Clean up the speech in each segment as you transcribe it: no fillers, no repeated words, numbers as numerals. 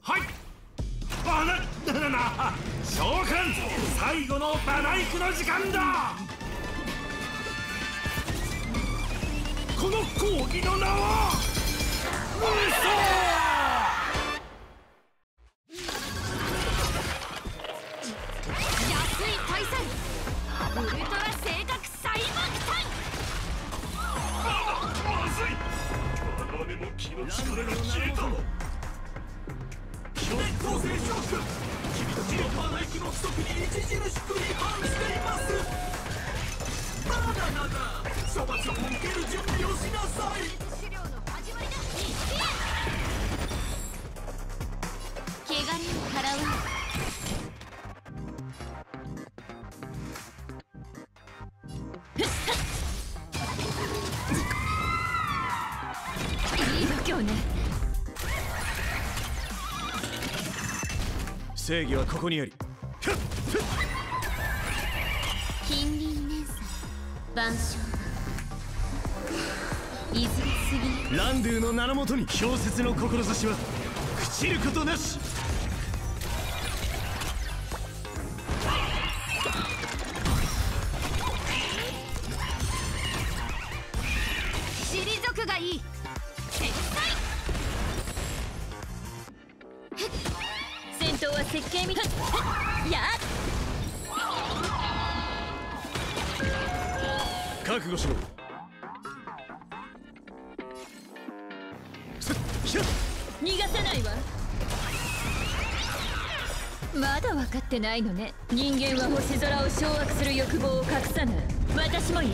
はい、召喚、最後のバナイクの時間だ。この講義の名は無双。正義はここにあり。金輪連鎖万象いずれすぎランドゥの名のもとに氷雪の志は朽ちることなし。退くがいい。設計みたいやっ覚悟しろ。逃がさないわ。まだ分かってないのね。人間は星空を掌握する欲望を隠さない。私もいい。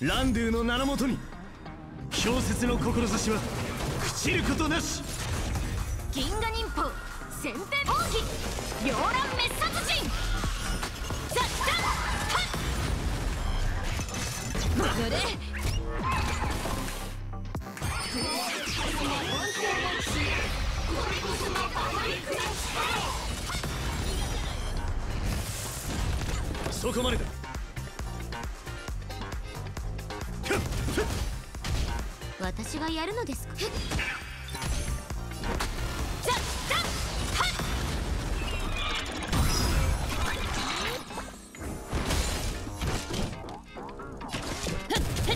ランドゥの名のもとに氷雪の志は朽ちることなし。銀河忍法先兵奥義繚乱滅殺人ザッザッハッ戻れ。これこそがバナイクの力。そこまでだ。私がやるのですか。繚乱人狂水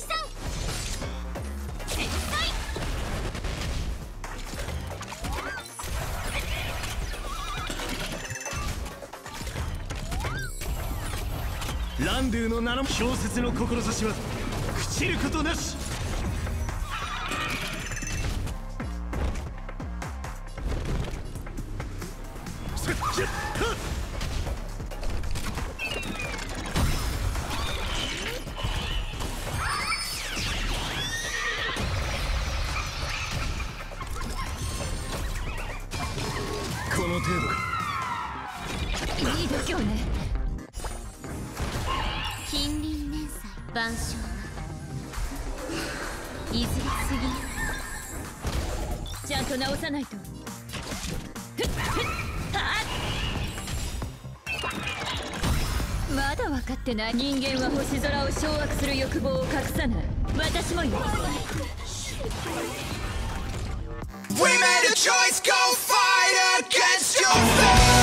産ランドゥの名の氷雪の志は朽ちることなし。この程度か。いい度胸ね。金輪連鎖万象いずれすぎ。ちゃんと直さないと。まだ分かってない。人間は星空を掌握する欲望を隠さない。私もいい。We made a choice, go fight against your fate.